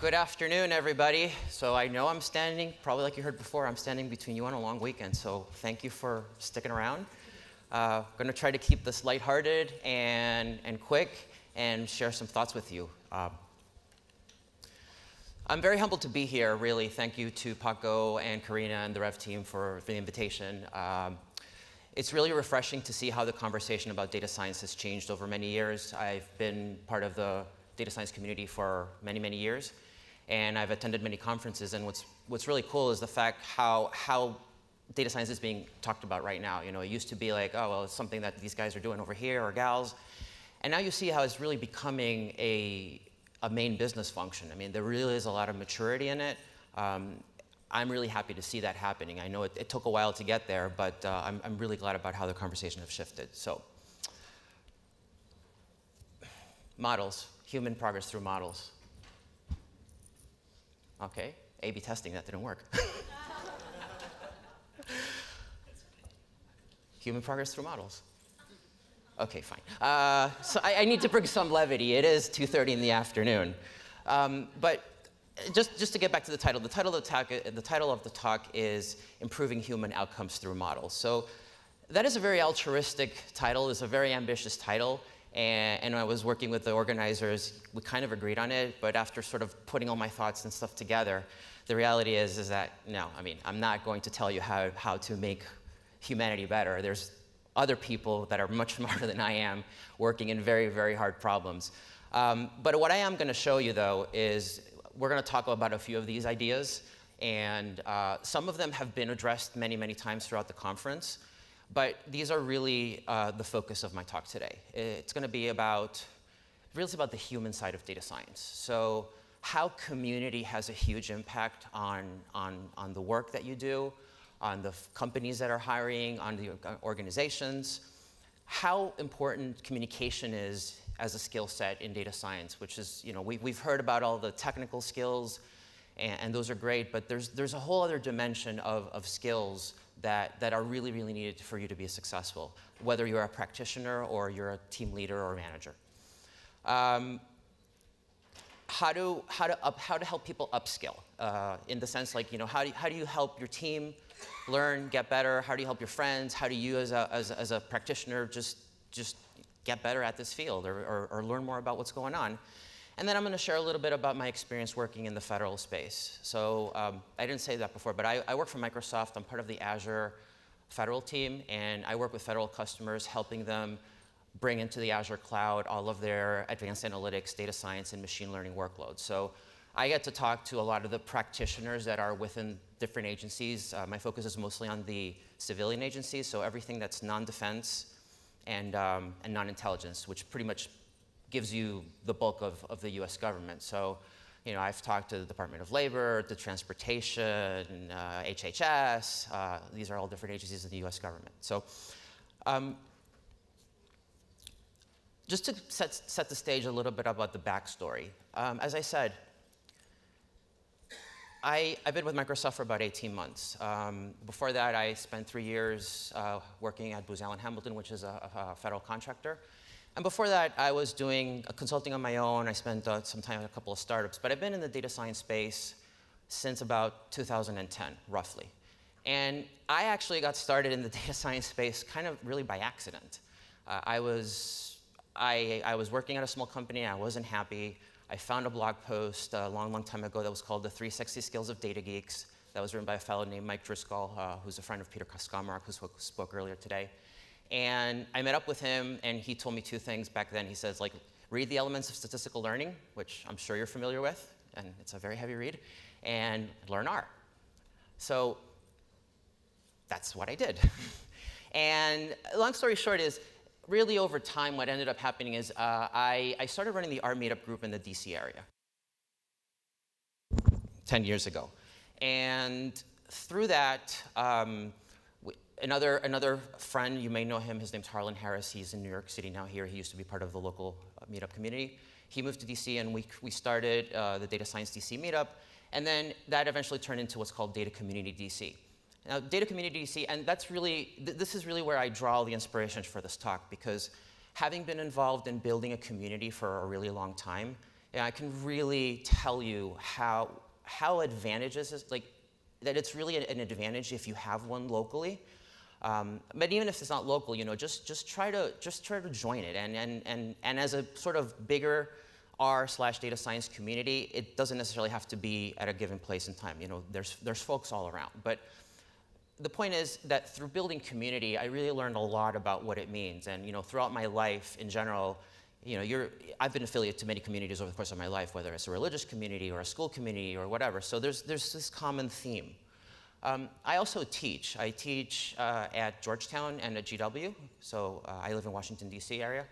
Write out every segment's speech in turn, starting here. Good afternoon, everybody. So I know I'm standing, probably like you heard before, I'm standing between you on a long weekend, so thank you for sticking around. I'm going to try to keep this lighthearted and quick and share some thoughts with you. I'm very humbled to be here, really. Thank you to Paco and Karina and the Rev team for the invitation. It's really refreshing to see how the conversation about data science has changed over many years. I've been part of the data science community for many, many years, and I've attended many conferences, and what's really cool is the fact how data science is being talked about right now. You know, it used to be like, oh, well, it's something that these guys are doing over here, or gals. And now you see how it's really becoming a main business function. I mean, there really is a lot of maturity in it. I'm really happy to see that happening. I know it took a while to get there, but I'm really glad about how the conversation has shifted. So, models, human progress through models. Okay, A/B testing, that didn't work. Human progress through models. Okay, fine. So I need to bring some levity. It is 2:30 in the afternoon. But just to get back to the title of the talk is Improving Human Outcomes Through Models. So that is a very altruistic title. It's a very ambitious title. And I was working with the organizers. We kind of agreed on it. But after sort of putting all my thoughts and stuff together, the reality is that, no, I mean, I'm not going to tell you how to make humanity better. There's other people that are much smarter than I am working in very, very hard problems. But what I am going to show you, though, is we're going to talk about a few of these ideas. And some of them have been addressed many, many times throughout the conference. But these are really the focus of my talk today. It's going to be really about the human side of data science. So how community has a huge impact on the work that you do, on the companies that are hiring, on the organizations, how important communication is as a skill set in data science, which is, you know, we've heard about all the technical skills, and those are great, but there's a whole other dimension of skills that are really, really needed for you to be successful, whether you're a practitioner or you're a team leader or manager. How to help people upskill, in the sense like, you know, how do you help your team learn, get better? How do you help your friends? How do you as a practitioner just get better at this field or learn more about what's going on? And then I'm going to share a little bit about my experience working in the federal space. So I didn't say that before, but I work for Microsoft. I'm part of the Azure federal team, and I work with federal customers, helping them bring into the Azure cloud all of their advanced analytics, data science, and machine learning workloads. So I get to talk to a lot of the practitioners that are within different agencies. My focus is mostly on the civilian agencies, so everything that's non-defense and non-intelligence, which pretty much gives you the bulk of the US government. So, you know, I've talked to the Department of Labor, the Transportation, HHS. These are all different agencies in the US government. So, just to set the stage a little bit about the backstory. As I said, I've been with Microsoft for about 18 months. Before that, I spent 3 years working at Booz Allen Hamilton, which is a federal contractor. And before that, I was doing consulting on my own. I spent some time at a couple of startups. But I've been in the data science space since about 2010, roughly. And I actually got started in the data science space kind of really by accident. I was working at a small company. I wasn't happy. I found a blog post a long, long time ago that was called The 360 Skills of Data Geeks. That was written by a fellow named Mike Driscoll, who's a friend of Peter Kuscomarak, who spoke earlier today. And I met up with him, and he told me two things back then. He says, like, read the Elements of Statistical Learning, which I'm sure you're familiar with, and it's a very heavy read, and learn R. So that's what I did. And long story short is, really over time, what ended up happening is I started running the R meetup group in the DC area 10 years ago. And through that, another friend, you may know him, his name's Harlan Harris. He's in New York City now here. He used to be part of the local meetup community. He moved to DC, and we started the Data Science DC meetup. And then that eventually turned into what's called Data Community DC. Now, Data Community DC, and that's really, this is really where I draw the inspiration for this talk, because having been involved in building a community for a really long time, and I can really tell you how advantageous is, like, that it's really an advantage if you have one locally. But even if it's not local, you know, just try to join it. And as a sort of bigger R/data science community, it doesn't necessarily have to be at a given place and time. You know, there's folks all around. But the point is that through building community, I really learned a lot about what it means. And you know, throughout my life in general, you know, I've been affiliated to many communities over the course of my life, whether it's a religious community or a school community or whatever. So there's this common theme. I also teach. I teach at Georgetown and at GW. So I live in Washington, DC area.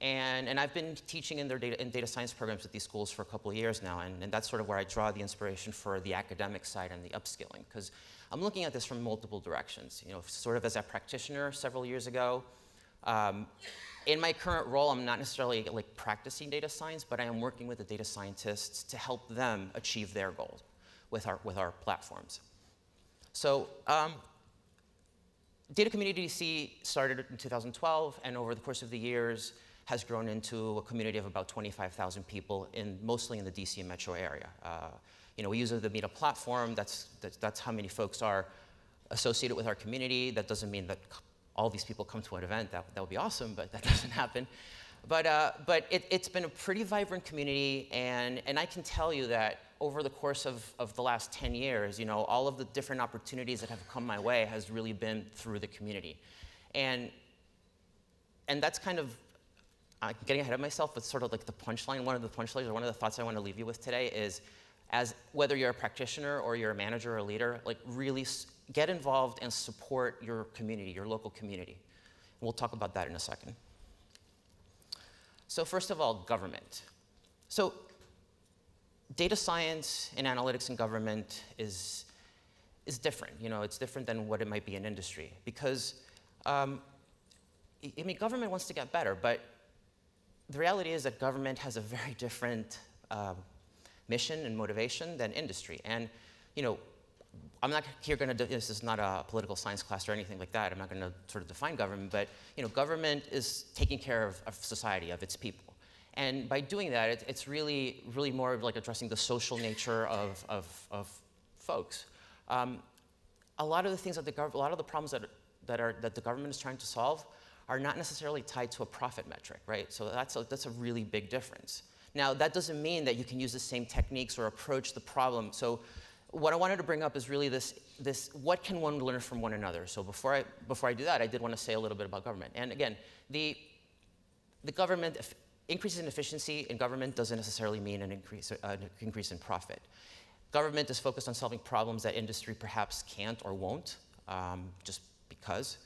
And I've been teaching in data science programs at these schools for a couple of years now. And that's sort of where I draw the inspiration for the academic side and the upskilling. Because I'm looking at this from multiple directions. You know, sort of as a practitioner several years ago. In my current role, I'm not necessarily like practicing data science, but I am working with the data scientists to help them achieve their goals with our platforms. So Data Community DC started in 2012, and over the course of the years has grown into a community of about 25,000 people, mostly in the DC metro area. You know, we use the Meetup platform. That's how many folks are associated with our community. That doesn't mean that all these people come to an event. That would be awesome, but that doesn't happen. But it's been a pretty vibrant community, and I can tell you that over the course of the last 10 years, you know, all of the different opportunities that have come my way has really been through the community. And that's kind of, I'm getting ahead of myself, but sort of like the punchline, one of the punchlines, or one of the thoughts I want to leave you with today is, as whether you're a practitioner or you're a manager or a leader, like really get involved and support your community, your local community. And we'll talk about that in a second. So first of all, government. So data science and analytics in government is different. You know, it's different than what it might be in industry. Because, I mean, government wants to get better, but the reality is that government has a very different mission and motivation than industry. And, you know, I'm not here going to, this is not a political science class or anything like that. I'm not going to sort of define government, but, you know, government is taking care of society, of its people. And by doing that, it's really more of like addressing the social nature of folks. A lot of the things that a lot of the problems that the government is trying to solve are not necessarily tied to a profit metric, right? So that's a really big difference. Now that doesn't mean that you can use the same techniques or approach the problem. So what I wanted to bring up is really this what can one learn from one another? So before I do that, I did want to say a little bit about government. And again, the government. Increases in efficiency in government doesn't necessarily mean an increase in profit. Government is focused on solving problems that industry perhaps can't or won't, just because.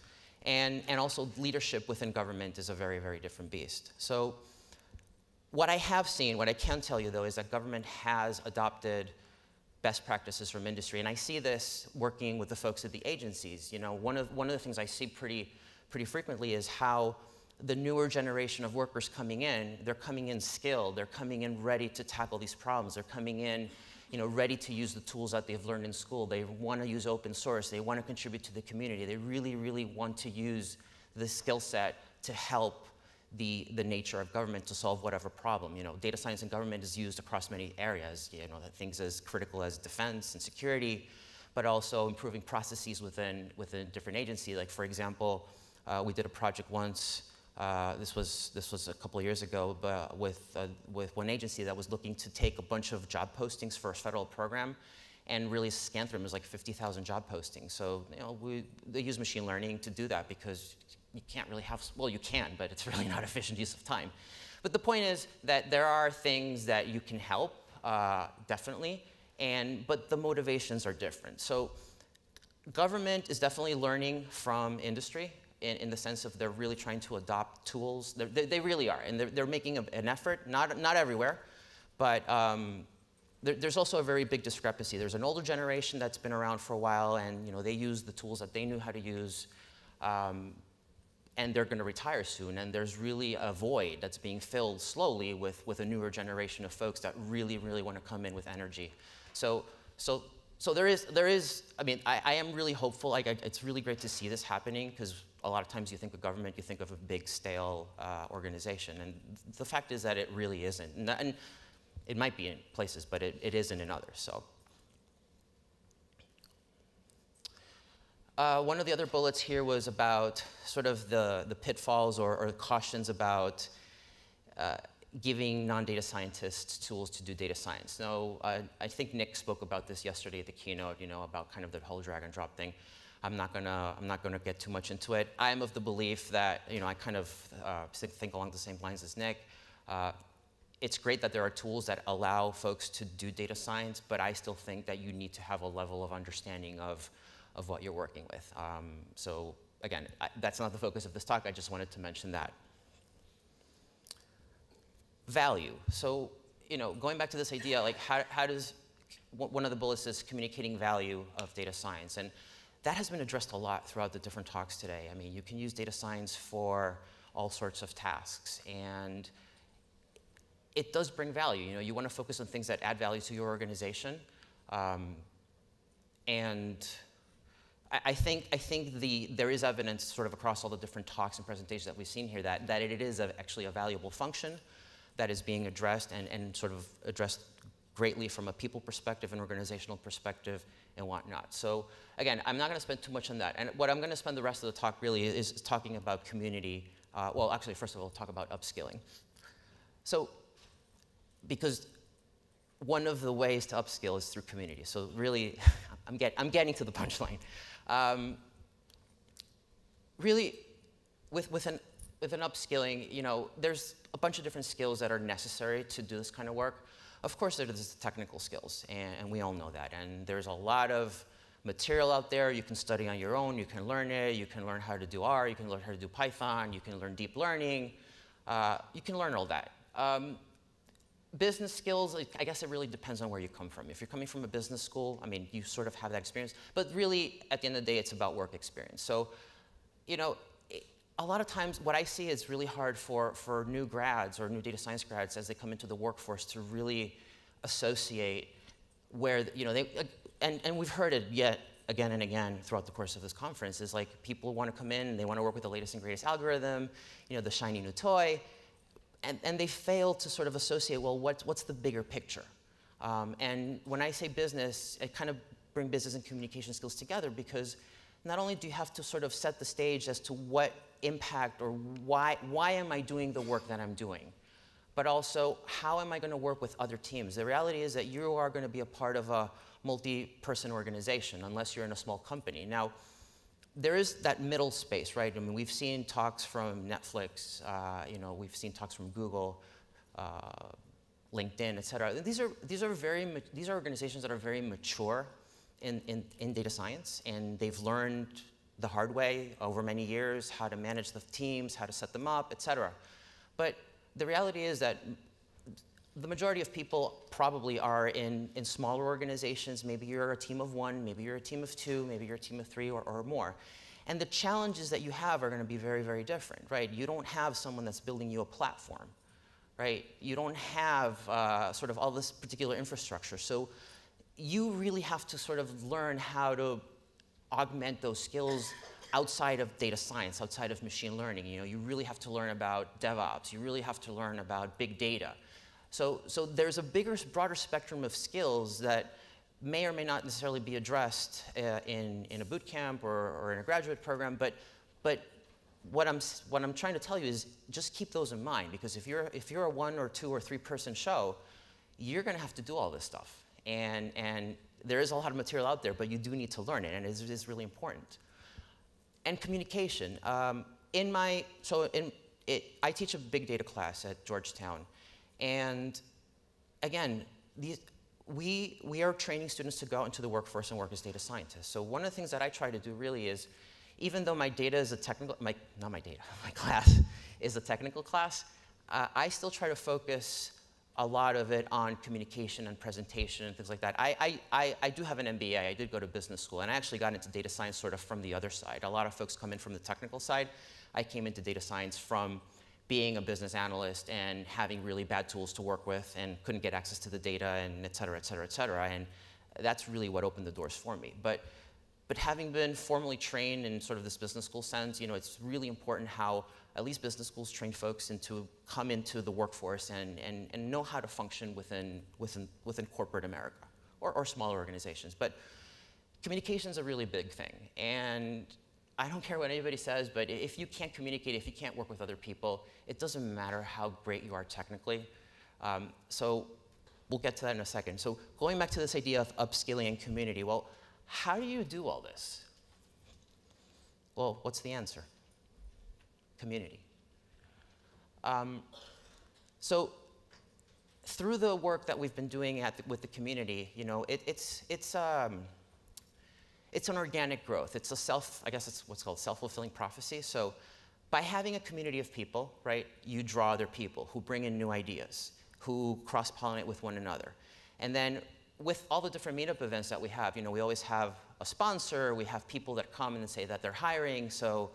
And also leadership within government is a very, very different beast. So what I have seen, what I can tell you though, is that government has adopted best practices from industry. And I see this working with the folks at the agencies. You know, one of the things I see pretty frequently is how the newer generation of workers coming in, they're coming in skilled, they're coming in ready to tackle these problems, they're coming in, you know, ready to use the tools that they've learned in school, they want to use open source, they want to contribute to the community, they really want to use the skill set to help the nature of government to solve whatever problem. You know, data science in government is used across many areas, you know, things as critical as defense and security, but also improving processes within different agencies. Like for example, we did a project once. This was a couple of years ago, but with one agency that was looking to take a bunch of job postings for a federal program and really scan through them. It was like 50,000 job postings. So you know, they use machine learning to do that because you can't really have, well, you can, but it's really not efficient use of time. But the point is that there are things that you can help, definitely, but the motivations are different. So government is definitely learning from industry. In the sense of they're really trying to adopt tools. They really are, and they're making an effort, not everywhere, but there's also a very big discrepancy. There's an older generation that's been around for a while, and you know, they use the tools that they knew how to use, and they're gonna retire soon, and there's really a void that's being filled slowly with a newer generation of folks that really wanna come in with energy. So there is. I mean, I am really hopeful. Like, it's really great to see this happening because a lot of times you think of government, you think of a big stale organization, and the fact is that it really isn't. And It might be in places, but it isn't in others. So one of the other bullets here was about sort of the pitfalls or cautions about giving non-data scientists tools to do data science. Now, I think Nick spoke about this yesterday at the keynote, you know, about kind of the whole drag and drop thing. I'm not gonna get too much into it. I'm of the belief that, you know, I kind of think along the same lines as Nick. It's great that there are tools that allow folks to do data science, but I still think that you need to have a level of understanding of what you're working with. So again, that's not the focus of this talk. I just wanted to mention that. Value. So, you know, going back to this idea, like how does, one of the bullets is communicating value of data science, and that has been addressed a lot throughout the different talks today. I mean, you can use data science for all sorts of tasks, and it does bring value. You know, you want to focus on things that add value to your organization, and I think there is evidence sort of across all the different talks and presentations that we've seen here that it is actually a valuable function that is being addressed and sort of addressed greatly from a people perspective, an organizational perspective, and whatnot. So again, I'm not going to spend too much on that. And what I'm going to spend the rest of the talk really is talking about community. Well, actually, first of all, talk about upskilling. So because one of the ways to upskill is through community. So really, I'm getting to the punchline. Really, with an upskilling, you know, there's a bunch of different skills that are necessary to do this kind of work. Of course, there's the technical skills, and we all know that. And there's a lot of material out there. You can study on your own. You can learn it. You can learn how to do R. You can learn how to do Python. You can learn deep learning. You can learn all that. Business skills, I guess it really depends on where you come from. If you're coming from a business school, I mean, you sort of have that experience. But really, at the end of the day, it's about work experience. So, you know, a lot of times, what I see is really hard for new grads or new data science grads as they come into the workforce to really associate where, you know, they, and we've heard it yet again and again throughout the course of this conference, is like people want to come in, and they want to work with the latest and greatest algorithm, you know, the shiny new toy, and they fail to sort of associate, well, what's the bigger picture? And when I say business, I kind of bring business and communication skills together, because not only do you have to sort of set the stage as to what impact or why am I doing the work that I'm doing, but also how am I going to work with other teams? The reality is that you are going to be a part of a multi-person organization unless you're in a small company. Now, there is that middle space, right? I mean, we've seen talks from Netflix, you know, we've seen talks from Google, LinkedIn, et cetera. These are organizations that are very mature in data science, and they've learned the hard way over many years how to manage the teams, how to set them up, et cetera. But the reality is that the majority of people probably are in smaller organizations. Maybe you're a team of one, maybe you're a team of two, maybe you're a team of three or more. And the challenges that you have are going to be very, very different, right? You don't have someone that's building you a platform, right? You don't have sort of all this particular infrastructure. So you really have to sort of learn how to augment those skills outside of data science, outside of machine learning. You know, you really have to learn about DevOps. You really have to learn about big data. So there's a bigger, broader spectrum of skills that may or may not necessarily be addressed in a boot camp or in a graduate program. But what I'm trying to tell you is just keep those in mind, because if you're a one or two or three person show, you're going to have to do all this stuff. And there is a lot of material out there, but you do need to learn it, and it is really important. And communication. I teach a big data class at Georgetown, and again, we are training students to go out into the workforce and work as data scientists. So one of the things that I try to do really is, even though my data is a technical, my class is a technical class, I still try to focus a lot of it on communication and presentation and things like that. I do have an MBA. I did go to business school, and I actually got into data science sort of from the other side. A lot of folks come in from the technical side. I came into data science from being a business analyst and having really bad tools to work with and couldn't get access to the data, and et cetera, et cetera, et cetera. And that's really what opened the doors for me. But But having been formally trained in sort of this business school sense, it's really important how at least business schools train folks into come into the workforce and know how to function within corporate America or smaller organizations. But communication's a really big thing. And I don't care what anybody says, but if you can't communicate, if you can't work with other people, it doesn't matter how great you are technically. So we'll get to that in a second. So going back to this idea of upskilling and community, well, how do you do all this? Well, what's the answer? Community. So through the work that we've been doing with the community, it's an organic growth. It's a I guess it's what's called self-fulfilling prophecy. So by having a community of people, right, you draw other people who bring in new ideas, who cross-pollinate with one another. And then with all the different meetup events that we have, we always have a sponsor, we have people that come and say that they're hiring. So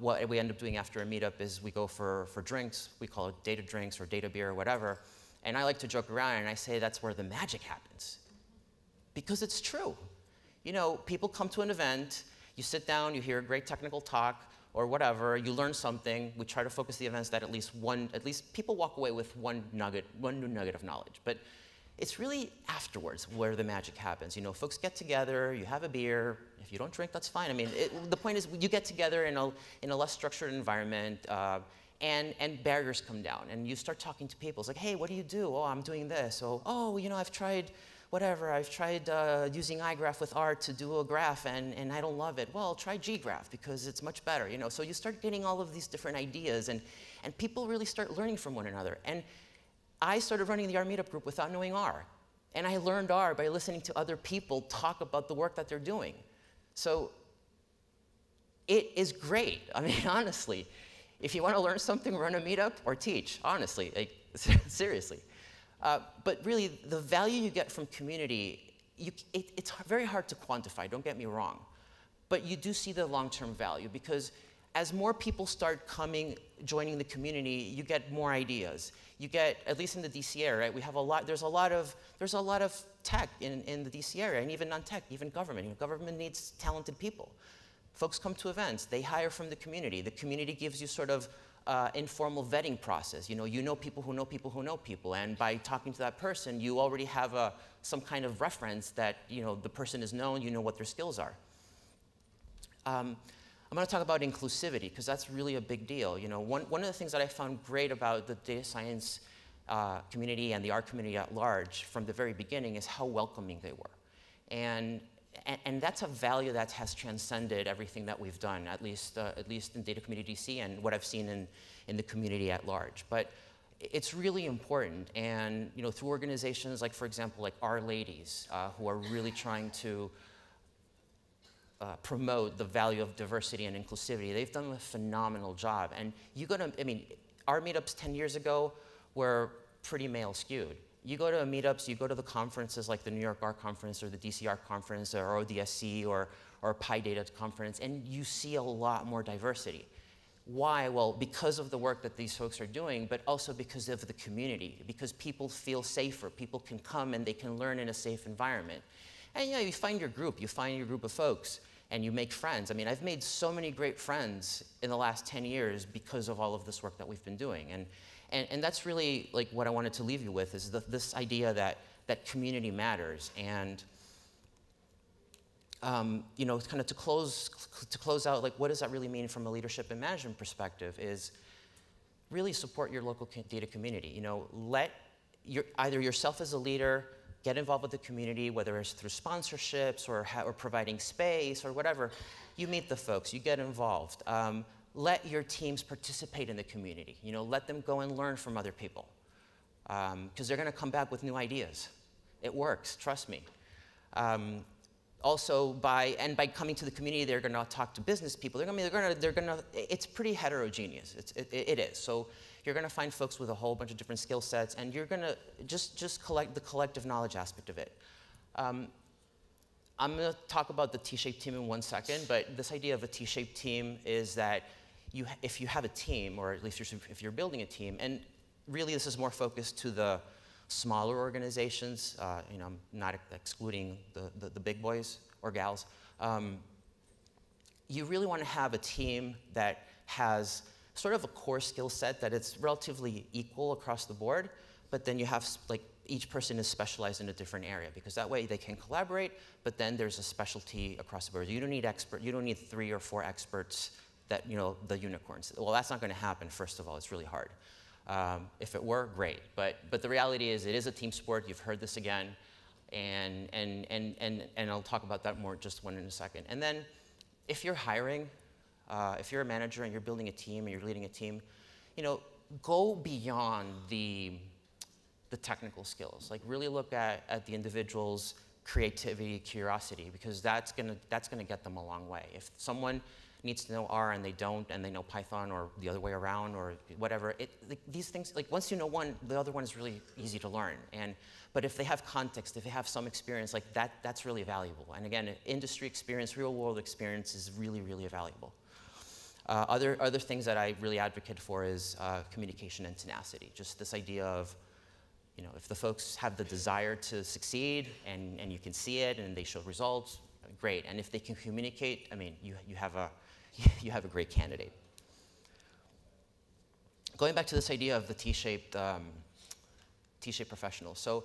what we end up doing after a meetup is we go for drinks. We call it data drinks or data beer or whatever. And I like to joke around and I say that's where the magic happens, because it's true. People come to an event, you sit down, you hear a great technical talk or whatever, you learn something. We try to focus the events that at least people walk away with one new nugget of knowledge. But it's really afterwards where the magic happens. Folks get together, you have a beer. If you don't drink, that's fine. The point is you get together in a less structured environment, and barriers come down, and you start talking to people. It's like, hey, what do you do? Oh, I'm doing this. Oh, I've tried whatever. I've tried using iGraph with R to do a graph, and I don't love it. Well, try ggraph, because it's much better. So you start getting all of these different ideas, and people really start learning from one another. And I started running the R meetup group without knowing R. And I learned R by listening to other people talk about the work that they're doing. So it is great. Honestly, if you want to learn something, run a meetup or teach, honestly, seriously. But really, the value you get from community, it's very hard to quantify, don't get me wrong. But you do see the long-term value, because as more people start joining the community, you get more ideas. You get, at least in the DC area, right, there's a lot of tech in the DC area, and even non-tech, even government. Government needs talented people. Folks come to events, they hire from the community. The community gives you sort of informal vetting process. People who know people who know people, and by talking to that person, you already have some kind of reference that the person is known, what their skills are. I'm going to talk about inclusivity, because that's really a big deal. One of the things that I found great about the data science community and the R community at large from the very beginning is how welcoming they were. And that's a value that has transcended everything that we've done, at least in Data Community DC and what I've seen in the community at large. But it's really important. And through organizations like, for example, like R-Ladies, who are really trying to promote the value of diversity and inclusivity. They've done a phenomenal job. And our meetups 10 years ago were pretty male skewed. You go to meetups, you go to the conferences like the New York R Conference or the DC R Conference or ODSC or PyData Conference, and you see a lot more diversity. Why? Well, because of the work that these folks are doing, but also because of the community, because people feel safer. People can come and they can learn in a safe environment. And you find your group. You find your group of folks, and you make friends. I've made so many great friends in the last 10 years because of all of this work that we've been doing. And that's really like what I wanted to leave you with, is this idea that community matters. And kind of to close out, like, what does that really mean from a leadership and management perspective? Is really support your local data community. Let either yourself as a leader. Get involved with the community, whether it's through sponsorships or providing space or whatever. You meet the folks, you get involved. Let your teams participate in the community. Let them go and learn from other people, because they're going to come back with new ideas. It works, trust me. Also, by coming to the community, they're going to talk to business people. It's pretty heterogeneous. It is. So you're going to find folks with a whole bunch of different skill sets, and you're going to just collect the collective knowledge aspect of it. I'm going to talk about the T-shaped team in one second, but this idea of a T-shaped team is that if you have a team, or at least if you're building a team, and really this is more focused to the smaller organizations, I'm not excluding the big boys or gals, You really want to have a team that has sort of a core skill set that it's relatively equal across the board, but then you have like each person is specialized in a different area, because that way they can collaborate, but then there's a specialty across the board. You don't need expert, you don't need 3 or 4 experts that, you know, the unicorns. Well, that's not going to happen, first of all. It's really hard. If it were, great. But the reality is it is a team sport. You've heard this again. And I'll talk about that more just in a second. And then if you're hiring, if you're a manager and you're building a team and you're leading a team, you know, go beyond the technical skills. Like really look at the individual's creativity, curiosity, because that's gonna get them a long way. If someone needs to know R and they don't, and they know Python or the other way around or whatever, these things, like once you know one, the other one is really easy to learn. But if they have context, if they have some experience, like that's really valuable. And again, industry experience, real world experience is really, really valuable. Other things that I really advocate for is communication and tenacity. Just this idea of, you know, if the folks have the desire to succeed and you can see it and they show results, great. And if they can communicate, I mean, you have a great candidate. Going back to this idea of the T-shaped professional. So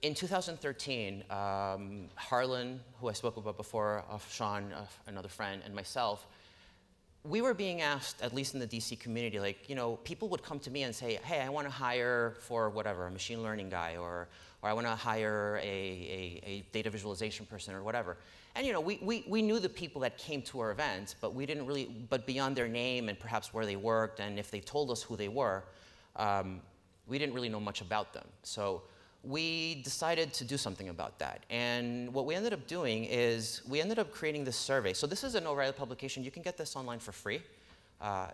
in 2013, Harlan, who I spoke about before, Sean, another friend, and myself, we were being asked, at least in the DC community, like, you know, people would come to me and say, hey, I want to hire for whatever, a machine learning guy, or I want to hire a data visualization person or whatever. And, you know, we knew the people that came to our events, but we didn't really, but beyond their name and perhaps where they worked and if they told us who they were, we didn't really know much about them. So we decided to do something about that. And what we ended up doing is we ended up creating this survey. So this is an O'Reilly publication. You can get this online for free.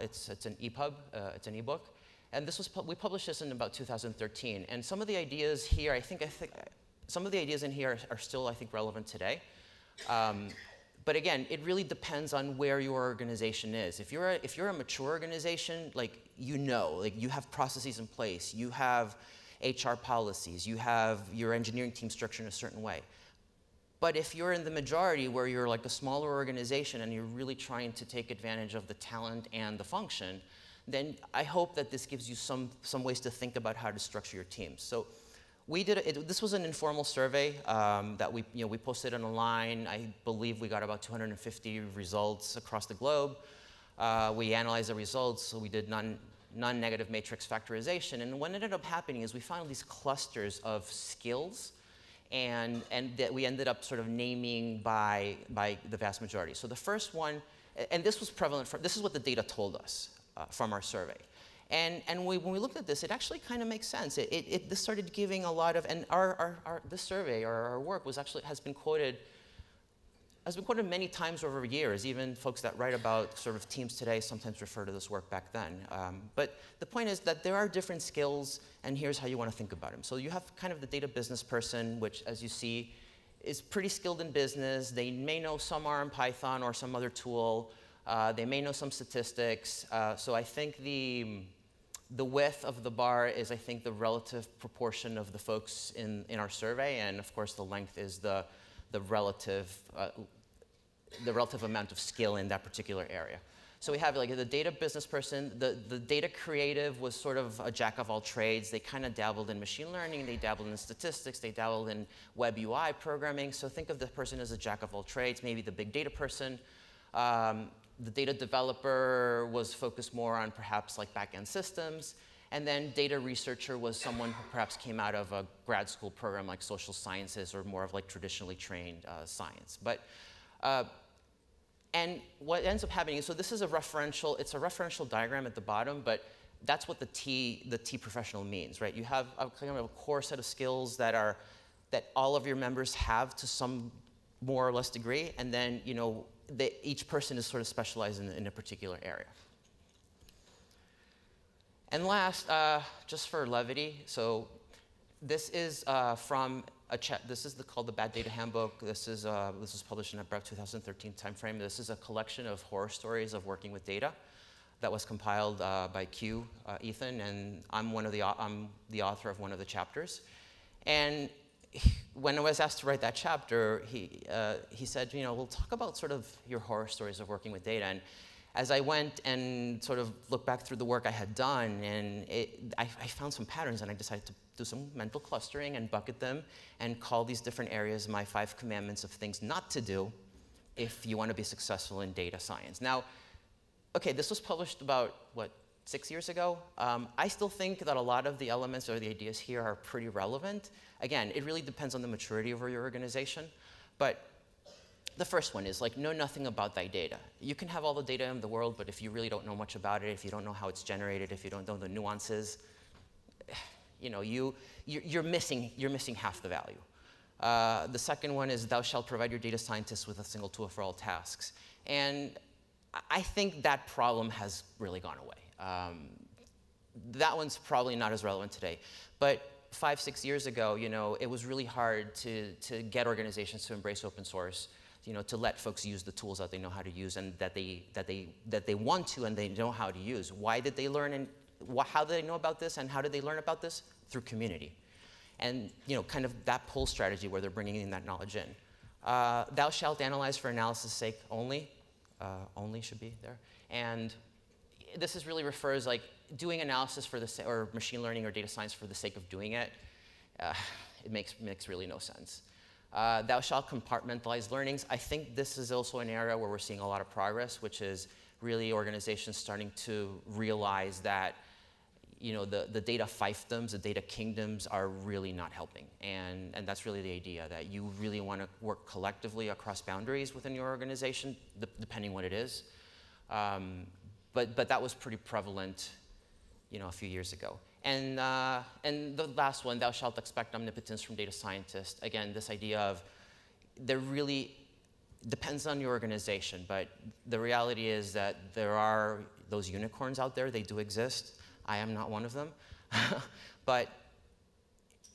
It's an EPUB, it's an ebook. And this was we published this in about 2013. And some of the ideas here, I think some of the ideas in here are still, I think, relevant today. But again, it really depends on where your organization is. If you're a mature organization, like you know, like you have processes in place, you have HR policies, you have your engineering team structured in a certain way. But if you're in the majority where you're like a smaller organization and you're really trying to take advantage of the talent and the function, then I hope that this gives you some ways to think about how to structure your teams. So we did, this was an informal survey that we posted online. I believe we got about 250 results across the globe. We analyzed the results, so we did non-negative matrix factorization. And what ended up happening is we found these clusters of skills and that we ended up sort of naming by the vast majority. So the first one, and this was prevalent, this is what the data told us from our survey. And when we looked at this, it actually kind of makes sense. This started giving a lot of, and this survey or our work was actually, has been quoted many times over years. Even folks that write about sort of teams today sometimes refer to this work back then. But the point is that there are different skills, and here's how you want to think about them. So you have kind of the data business person, which, as you see, is pretty skilled in business. They may know some R and Python or some other tool. They may know some statistics. So I think the width of the bar is, I think, the relative proportion of the folks in our survey, and of course the length is the relative amount of skill in that particular area. So we have like the data business person, the data creative was sort of a jack of all trades. They kind of dabbled in machine learning, they dabbled in statistics, they dabbled in web UI programming. So think of the person as a jack of all trades, maybe the big data person. The data developer was focused more on perhaps like back-end systems. And then data researcher was someone who perhaps came out of a grad school program like social sciences or more of like traditionally trained science. And what ends up happening is, so this is a referential diagram at the bottom, but that's what the T professional means, right? You have a kind of a core set of skills that all of your members have to some more or less degree, and then, you know, each person is sort of specialized in a particular area. And last, just for levity, so this is from a chat. This is called the Bad Data Handbook. This was published in about 2013 timeframe. This is a collection of horror stories of working with data that was compiled by Q, Ethan, and I'm the author of one of the chapters. And when I was asked to write that chapter, he said, you know, we'll talk about sort of your horror stories of working with data. And as I went and sort of looked back through the work I had done, and I found some patterns, and I decided to do some mental clustering and bucket them and call these different areas my 5 commandments of things not to do if you want to be successful in data science. Now, okay, this was published about, what, 6 years ago? I still think that a lot of the elements or the ideas here are pretty relevant. Again, it really depends on the maturity of your organization, but the first one is like, know nothing about thy data. You can have all the data in the world, but if you really don't know much about it, if you don't know how it's generated, if you don't know the nuances, you know, you're missing half the value. The second one is, thou shalt provide your data scientists with a single tool for all tasks. And I think that problem has really gone away. That one's probably not as relevant today. But 5, 6 years ago, you know, it was really hard to get organizations to embrace open source, you know, to let folks use the tools that they know how to use and that they want to and they know how to use. Why did they learn, and how did they know about this, and how did they learn about this? Through community. And, you know, kind of that pull strategy where they're bringing in that knowledge in. Thou shalt analyze for analysis' sake only. Only should be there. And this is really refers like doing analysis for the, or machine learning or data science for the sake of doing it. It makes really no sense. Thou shalt compartmentalize learnings. I think this is also an area where we're seeing a lot of progress, which is really organizations starting to realize that, you know, the data fiefdoms, the data kingdoms are really not helping. And that's really the idea, that you really want to work collectively across boundaries within your organization, depending what it is. But that was pretty prevalent, you know, a few years ago. And the last one, thou shalt expect omnipotence from data scientists. Again, this idea of there really depends on your organization, but the reality is that there are those unicorns out there. They do exist. I am not one of them. But,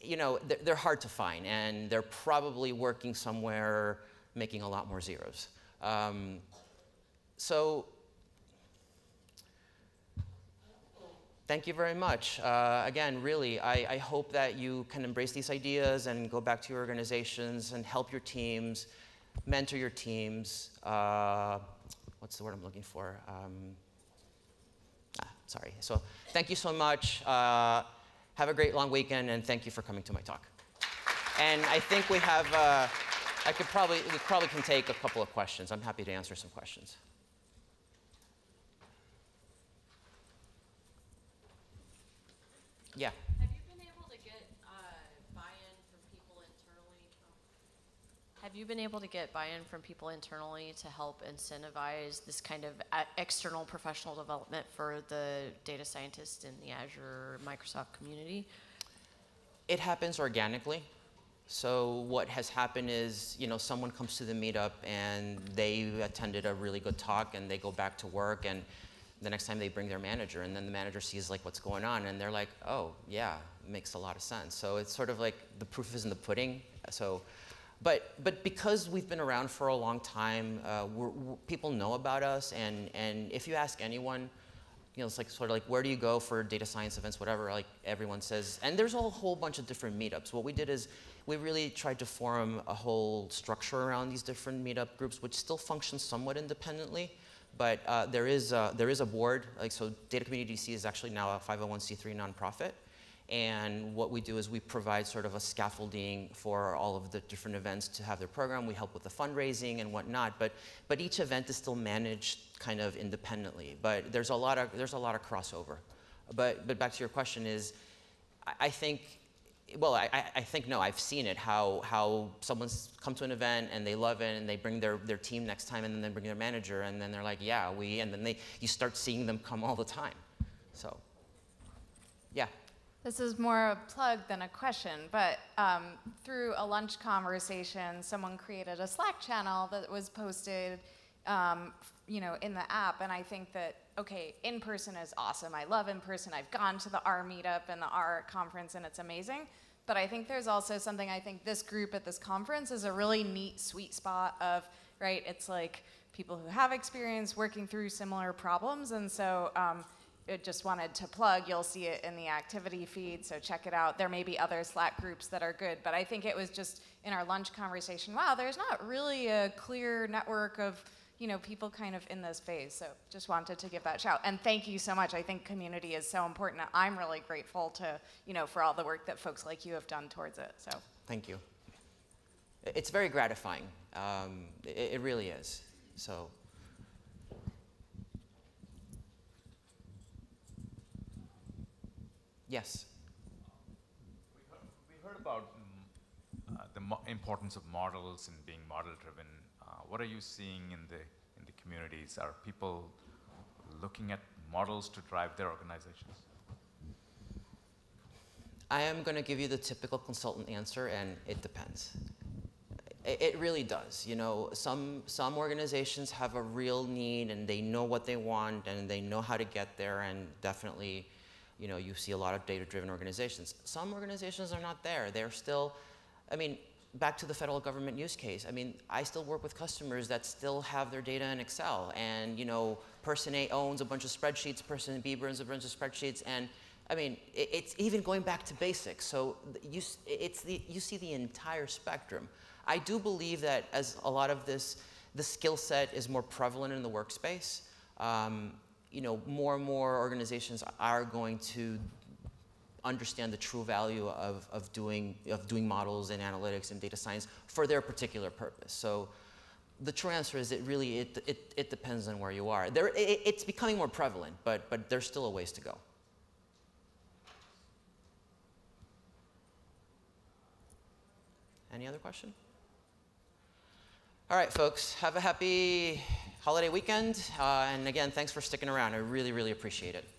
you know, they're hard to find, and they're probably working somewhere making a lot more zeros. Thank you very much. Again, really, I hope that you can embrace these ideas and go back to your organizations and help your teams, mentor your teams. What's the word I'm looking for? Sorry. So thank you so much. Have a great long weekend, and thank you for coming to my talk. And I think we have, we probably can take a couple of questions. I'm happy to answer some questions. Yeah. Have you been able to get buy-in from people internally? Have you been able to get buy-in from people internally to help incentivize this kind of external professional development for the data scientists in the Azure Microsoft community? It happens organically. So what has happened is, you know, someone comes to the meetup and they attended a really good talk and they go back to work, and the next time they bring their manager, and then the manager sees like what's going on, and they're like, oh, yeah, makes a lot of sense. So it's sort of like the proof is in the pudding. So, but because we've been around for a long time, people know about us, and if you ask anyone, you know, it's like sort of like, where do you go for data science events, whatever, like everyone says, and there's a whole bunch of different meetups. What we did is we really tried to form a whole structure around these different meetup groups, which still function somewhat independently. But there is a board. Like, so Data Community DC is actually now a 501c3 nonprofit. And what we do is we provide sort of a scaffolding for all of the different events to have their program. We help with the fundraising and whatnot. But each event is still managed kind of independently. But there's a lot of crossover. But back to your question is, I think, well, I think, no, I've seen it, how someone's come to an event and they love it and they bring their team next time, and then they bring their manager, and then they're like, yeah, and then you start seeing them come all the time. So, yeah. This is more a plug than a question, but through a lunch conversation, someone created a Slack channel that was posted you know, in the app, and I think that, okay, in-person is awesome. I love in-person. I've gone to the R meetup and the R conference, and it's amazing. But I think there's also something, I think this group at this conference is a really neat sweet spot of, right, it's like people who have experience working through similar problems, and so just wanted to plug, you'll see it in the activity feed, so check it out. There may be other Slack groups that are good, but I think it was just in our lunch conversation, wow, there's not really a clear network of, you know, people kind of in this space, so just wanted to give that shout. And thank you so much. I think community is so important. I'm really grateful to, you know, for all the work that folks like you have done towards it, so. Thank you. It's very gratifying. It really is, so. Yes. We heard about the importance of models and being model-driven. What are you seeing in the communities? Are people looking at models to drive their organizations? I am going to give you the typical consultant answer, and it depends. It really does. You know, some organizations have a real need, and they know what they want, and they know how to get there, and definitely. You know, you see a lot of data-driven organizations. Some organizations are not there. They're still, I mean, back to the federal government use case. I mean, I still work with customers that still have their data in Excel. And, you know, person A owns a bunch of spreadsheets, person B owns a bunch of spreadsheets. And, I mean, it's even going back to basics. So you see the entire spectrum. I do believe that as a lot of this, the skill set is more prevalent in the workspace. You know, more and more organizations are going to understand the true value of doing models and analytics and data science for their particular purpose. So the true answer is it really depends on where you are. It's becoming more prevalent, but there's still a ways to go. Any other question? All right, folks, have a happy holiday weekend. And again, thanks for sticking around. I really, really appreciate it.